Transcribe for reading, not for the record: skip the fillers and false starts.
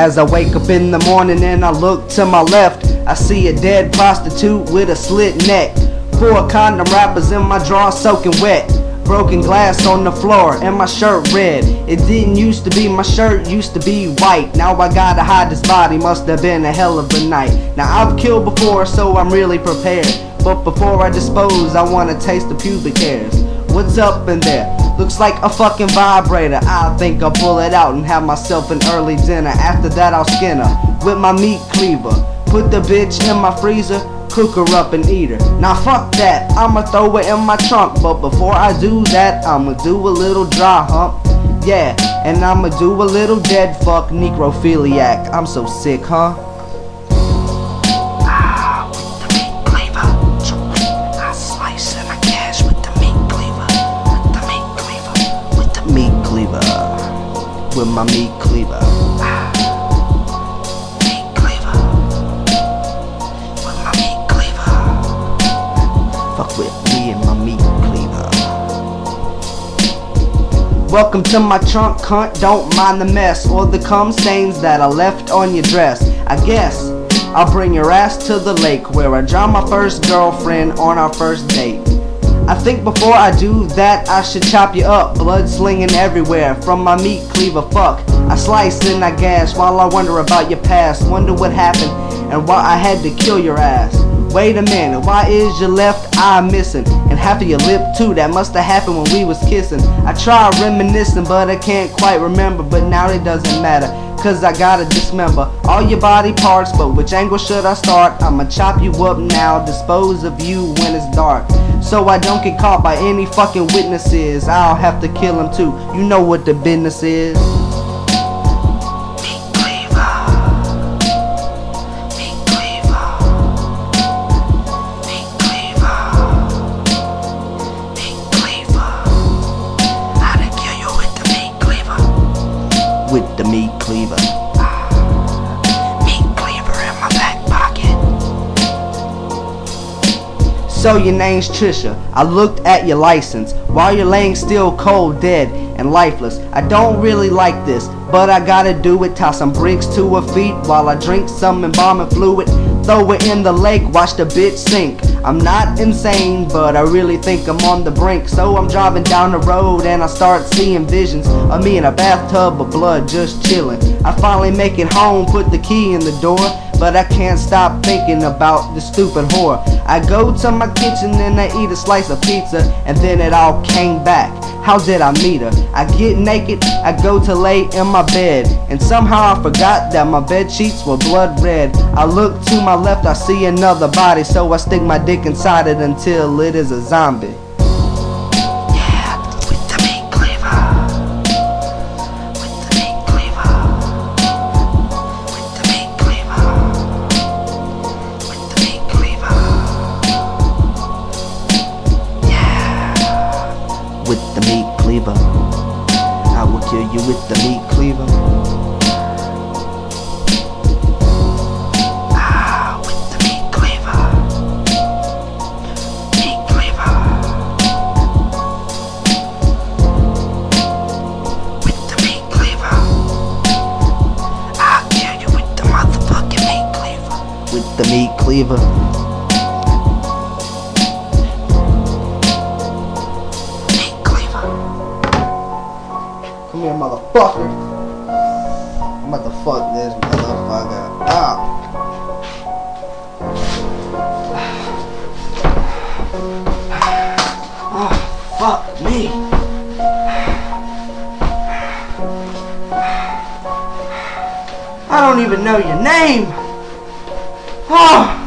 As I wake up in the morning and I look to my left, I see a dead prostitute with a slit neck, 4 condom wrappers in my drawer soaking wet, broken glass on the floor and my shirt red. It didn't used to be my shirt, used to be white. Now I gotta hide this body, must have been a hell of a night. Now I've killed before, so I'm really prepared, but before I dispose I wanna taste the pubic hairs. What's up in there? Looks like a fucking vibrator. I think I'll pull it out and have myself an early dinner. After that I'll skin her with my meat cleaver, put the bitch in my freezer, cook her up and eat her. Now fuck that, I'ma throw her in my trunk, but before I do that I'ma do a little dry hump. Yeah, and I'ma do a little dead fuck necrophiliac. I'm so sick, huh? With my meat cleaver, meat cleaver. With my meat cleaver, fuck with me and my meat cleaver. Welcome to my trunk, cunt. Don't mind the mess or the cum stains that I left on your dress. I guess I'll bring your ass to the lake where I drowned my first girlfriend on our first date. I think before I do that I should chop you up, blood slinging everywhere from my meat cleaver. Fuck, I slice and I gash while I wonder about your past, wonder what happened and why I had to kill your ass. Wait a minute, why is your left eye missing and half of your lip too? That must have happened when we was kissing. I try reminiscing but I can't quite remember, but now it doesn't matter cause I gotta dismember all your body parts. But which angle should I start? I'ma chop you up now, dispose of you when it's dark, so I don't get caught by any fucking witnesses. I'll have to kill them too, you know what the business is. Meat cleaver, meat cleaver, meat cleaver, meat cleaver. I done kill you with the meat cleaver, with the meat cleaver. So your name's Trisha, I looked at your license while you're laying still cold, dead and lifeless. I don't really like this, but I gotta do it. Tie some bricks to her feet while I drink some embalming fluid, throw it in the lake, watch the bitch sink. I'm not insane, but I really think I'm on the brink. So I'm driving down the road and I start seeing visions of me in a bathtub of blood just chilling. I finally make it home, put the key in the door, but I can't stop thinking about this stupid whore. I go to my kitchen and I eat a slice of pizza, and then it all came back. How did I meet her? I get naked, I go to lay in my bed, and somehow I forgot that my bed sheets were blood red. I look to my left, I see another body, so I stick my dick inside it until it is a zombie. With the meat cleaver, I will kill you with the meat cleaver. Ah, with the meat cleaver, meat cleaver. With the meat cleaver, I'll kill you with the motherfucking meat cleaver. With the meat cleaver. Come here, motherfucker. I'm about to fuck this motherfucker up. Oh, fuck me. I don't even know your name. Oh.